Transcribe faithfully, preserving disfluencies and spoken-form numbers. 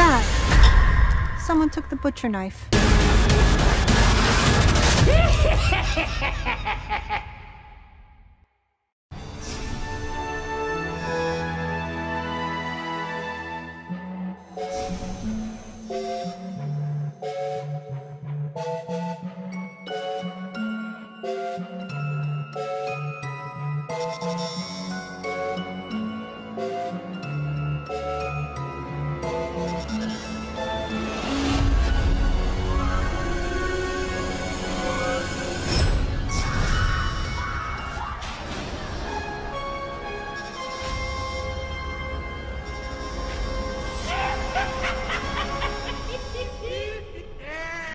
that? Someone took the butcher knife.